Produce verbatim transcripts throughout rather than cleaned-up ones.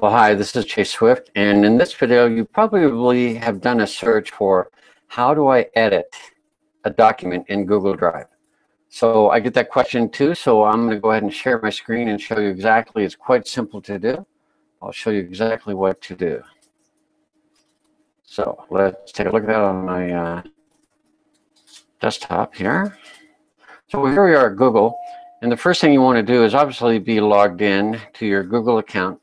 Well, hi, this is Chase Swift, and in this video, you probably have done a search for how do I edit a document in Google Drive? So I get that question too, so I'm going to go ahead and share my screen and show you exactly. It's quite simple to do. I'll show you exactly what to do. So let's take a look at that on my uh, desktop here. So here we are at Google, and the first thing you want to do is obviously be logged in to your Google account.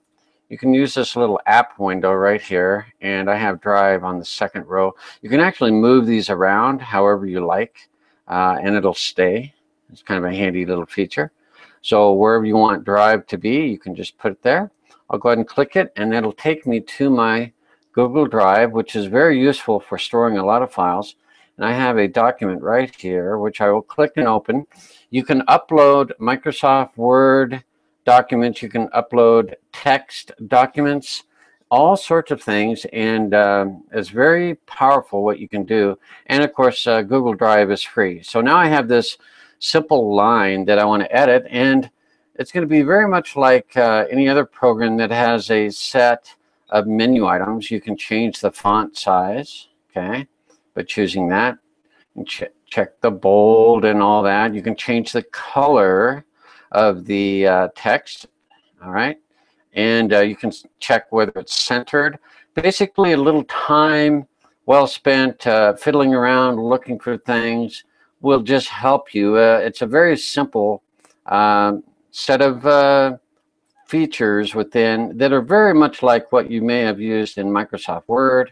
You can use this little app window right here, and I have Drive on the second row. You can actually move these around however you like, uh, and it'll stay. It's kind of a handy little feature. So wherever you want Drive to be, you can just put it there. I'll go ahead and click it, and it'll take me to my Google Drive, which is very useful for storing a lot of files. And I have a document right here, which I will click and open. You can upload Microsoft Word documents, you can upload text documents, all sorts of things, and um, it's very powerful what you can do. And of course, uh, Google Drive is free. So now I have this simple line that I want to edit, and it's going to be very much like uh, any other program that has a set of menu items. You can change the font size, okay, by choosing that, and ch check the bold and all that. You can change the color of the uh, text, all right, and uh, you can check whether it's centered. Basically, a little time well spent uh, fiddling around looking for things will just help you. Uh, it's a very simple um, set of uh, features within that are very much like what you may have used in Microsoft Word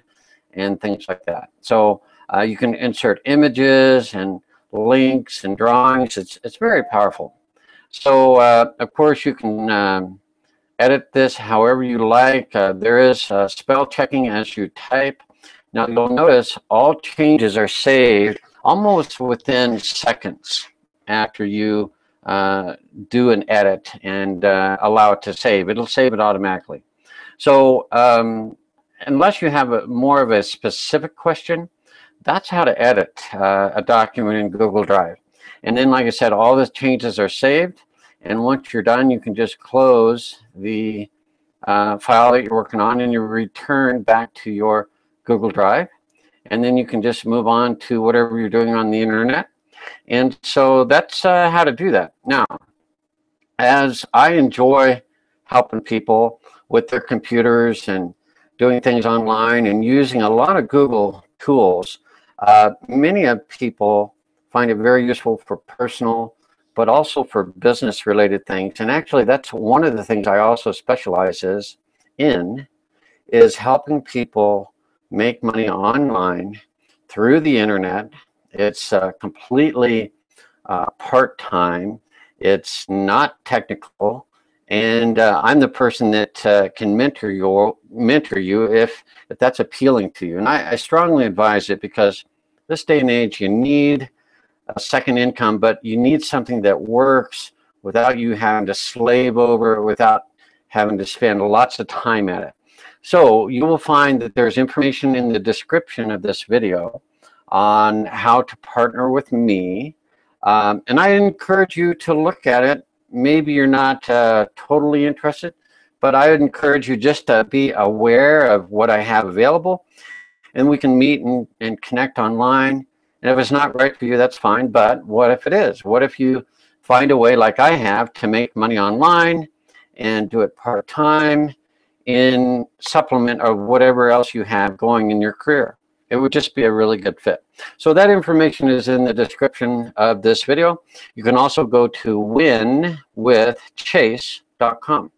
and things like that. So uh, you can insert images and links and drawings. It's, it's very powerful. So, uh, of course, you can um, edit this however you like. Uh, there is uh, spell checking as you type. Now, you'll notice all changes are saved almost within seconds after you uh, do an edit and uh, allow it to save. It'll save it automatically. So, um, unless you have a, more of a specific question, that's how to edit uh, a document in Google Drive. And then, like I said, all the changes are saved. And once you're done, you can just close the uh, file that you're working on, and you return back to your Google Drive. And then you can just move on to whatever you're doing on the internet. And so that's uh, how to do that. Now, as I enjoy helping people with their computers and doing things online and using a lot of Google tools, uh, many of people find it very useful for personal, but also for business related things. And actually, that's one of the things I also specialize is in is helping people make money online through the internet. It's uh, completely uh, part-time. It's not technical. And uh, I'm the person that uh, can mentor you, mentor you if, if that's appealing to you. And I, I strongly advise it, because this day and age, you need a second income, but you need something that works without you having to slave over, without having to spend lots of time at it. So you will find that there's information in the description of this video on how to partner with me. Um, and I encourage you to look at it. Maybe you're not uh, totally interested, but I would encourage you just to be aware of what I have available, and we can meet and, and connect online. And if it's not right for you, that's fine. But what if it is? What if you find a way, like I have, to make money online and do it part-time in supplement of whatever else you have going in your career? It would just be a really good fit. So that information is in the description of this video. You can also go to win with chase dot com.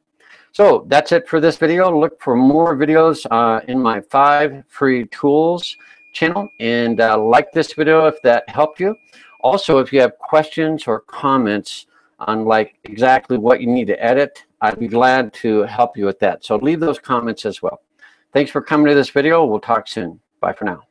So that's it for this video. Look for more videos uh, in my five free tools channel, and uh, like this video if that helped you. Also, if you have questions or comments on like exactly what you need to edit, I'd be glad to help you with that. So leave those comments as well. Thanks for coming to this video. We'll talk soon. Bye for now.